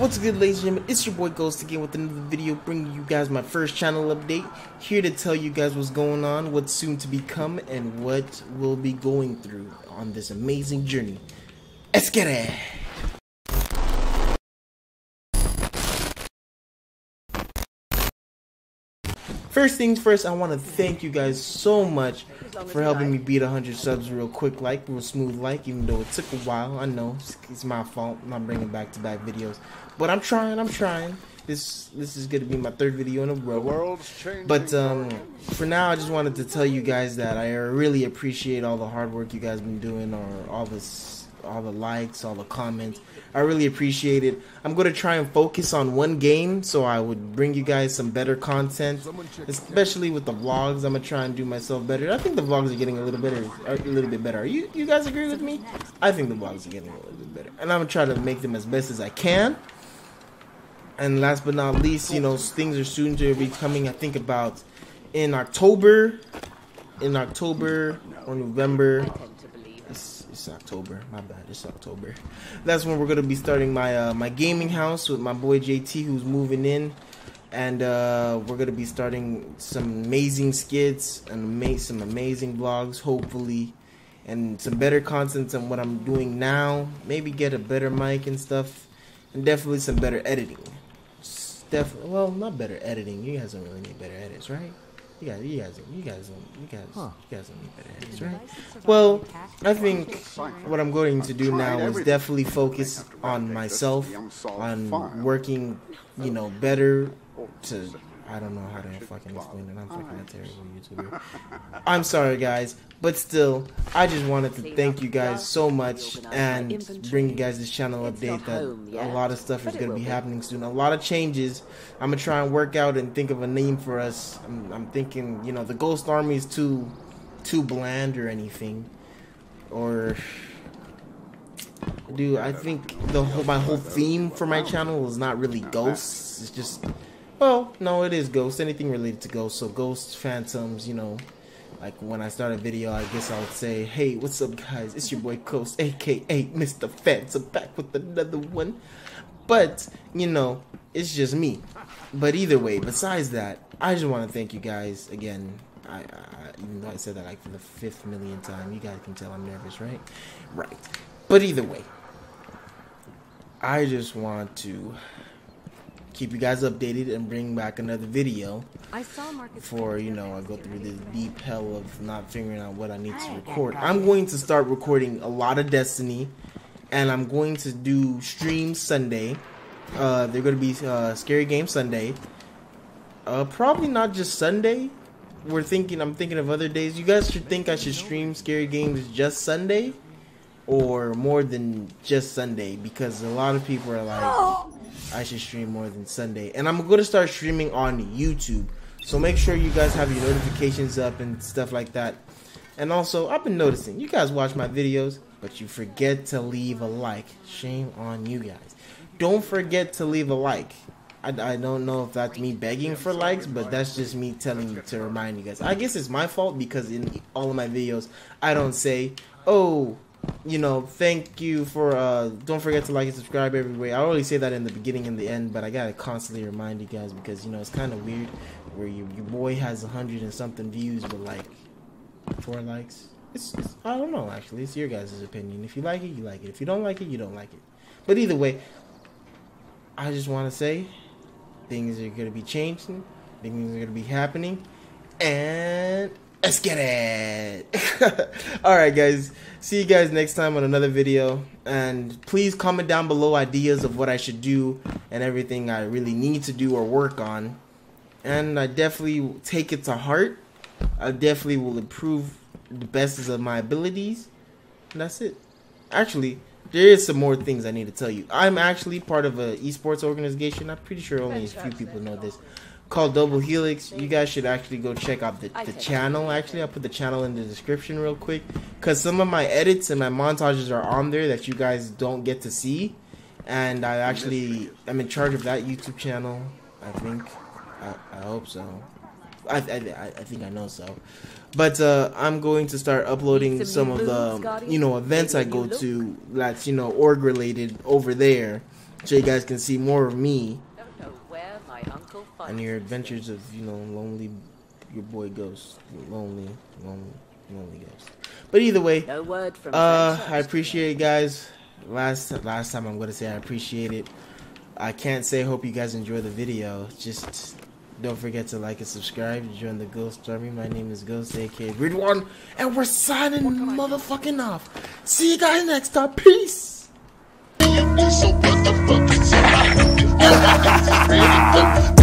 What's good, ladies and gentlemen? It's your boy Ghost again with another video, bringing you guys my first channel update. Here to tell you guys what's going on, what's soon to become, and what we'll be going through on this amazing journey. Let's get it! First things first, I want to thank you guys so much for helping me beat 100 subs real quick, like, real smooth, like, even though it took a while. I know, it's my fault, I'm not bringing back-to-back videos, but I'm trying. This is going to be my third video in a row, but for now, I just wanted to tell you guys that I really appreciate all the hard work you guys have been doing, or all the likes, all the comments. I really appreciate it. I'm going to try and focus on one game so I would bring you guys some better content, especially with the vlogs. I'm going to try and do myself better. I think the vlogs are getting a little bit better. You guys agree with me? I think the vlogs are getting a little bit better, and I'm going to try to make them as best as I can. And last but not least, you know, things are soon to be coming. I think about in October or November. It's October, my bad, it's October. That's when we're going to be starting my gaming house with my boy JT, who's moving in. And we're going to be starting some amazing skits and some amazing vlogs, hopefully. And some better content than what I'm doing now. Maybe get a better mic and stuff. And definitely some better editing. Definitely, well, not better editing. You guys don't really need better edits, right? You guys don't need better edits, right? Well, I think what I'm going to do now is definitely focus on myself, on working, you know, better to, I don't know how to fucking explain it. I'm fucking a terrible YouTuber. I'm sorry, guys, but still, I just wanted to thank you guys so much and bring you guys this channel update that a lot of stuff is going to be happening soon. A lot of changes. I'm going to try and work out and think of a name for us. I'm thinking, you know, the Ghost Army is too bland or anything. Or... dude, I think my whole theme for my channel is not really ghosts. It's just... well, no, it is ghosts. Anything related to ghosts. So ghosts, phantoms, you know. Like when I start a video, I guess I would say, hey, what's up, guys? It's your boy Ghost, a.k.a. Mr. Phantom, back with another one. But, you know, it's just me. But either way, besides that, I just want to thank you guys again. Even though I said that like for the 5th millionth time, you guys can tell I'm nervous, right? Right. But either way, I just want to... keep you guys updated and bring back another video before, you know, I go through this deep hell of not figuring out what I need to record. I'm going to start recording a lot of Destiny, and I'm going to do streams Sunday. They're going to be Scary Game Sunday. Probably not just Sunday. I'm thinking of other days. You guys should think I should stream Scary Games just Sunday or more than just Sunday, because a lot of people are like... oh, I should stream more than Sunday, and I'm going to start streaming on YouTube, so make sure you guys have your notifications up and stuff like that. And also, I've been noticing you guys watch my videos, but you forget to leave a like. Shame on you guys. Don't forget to leave a like. I don't know if that's me begging for likes, but that's just me telling you to remind you guys. I guess it's my fault, because in all of my videos I don't say, oh, you know, thank you for, don't forget to like and subscribe every way. I always say that in the beginning and the end, but I gotta constantly remind you guys, because, you know, it's kind of weird where your boy has 100 and something views, but like 4 likes. It's I don't know, actually. It's your guys' opinion. If you like it, you like it. If you don't like it, you don't like it. But either way, I just want to say things are gonna be changing, things are gonna be happening, and... let's get it. Alright, guys, see you guys next time on another video, and please comment down below ideas of what I should do and everything I really need to do or work on, and I definitely take it to heart. I definitely will improve the best of my abilities, and that's it. Actually, there is some more things I need to tell you. I'm actually part of an esports organization. I'm pretty sure only a few people know this, called Double Helix. You guys should actually go check out the channel. Actually, I'll put the channel in the description real quick, because some of my edits and my montages are on there that you guys don't get to see. And I actually am in charge of that YouTube channel, I think. I hope so. I think I know so. But I'm going to start uploading some of the, you know, events I go to that's, you know, org related over there. so you guys can see more of me and your adventures of, you know, lonely, your boy Ghost, lonely Ghost. But either way, I appreciate it, guys. Last time I'm gonna say I appreciate it. I can't say hope you guys enjoy the video. Just don't forget to like and subscribe and join the Ghost Army. My name is Ghost, aka Ridwan, and we're signing motherfucking off. See you guys next time. Peace. So what the fuck is